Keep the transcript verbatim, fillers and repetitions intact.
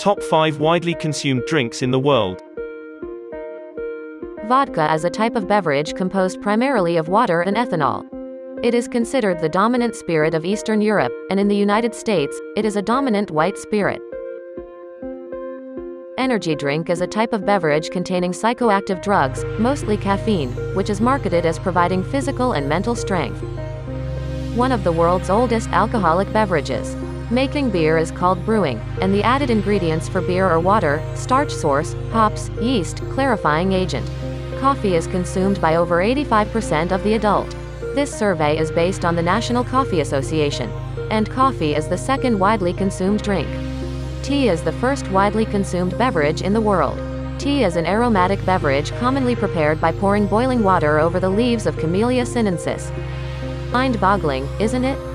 Top five widely consumed drinks in the world. Vodka is a type of beverage composed primarily of water and ethanol. It is considered the dominant spirit of Eastern Europe, and in the United States, it is a dominant white spirit. Energy drink is a type of beverage containing psychoactive drugs, mostly caffeine, which is marketed as providing physical and mental strength. One of the world's oldest alcoholic beverages. Making beer is called brewing, and the added ingredients for beer are water, starch source, hops, yeast, clarifying agent. Coffee is consumed by over eighty-five percent of the adult. This survey is based on the National Coffee Association, and coffee is the second widely consumed drink. Tea is the first widely consumed beverage in the world. Tea is an aromatic beverage commonly prepared by pouring boiling water over the leaves of Camellia sinensis. Mind-boggling, isn't it?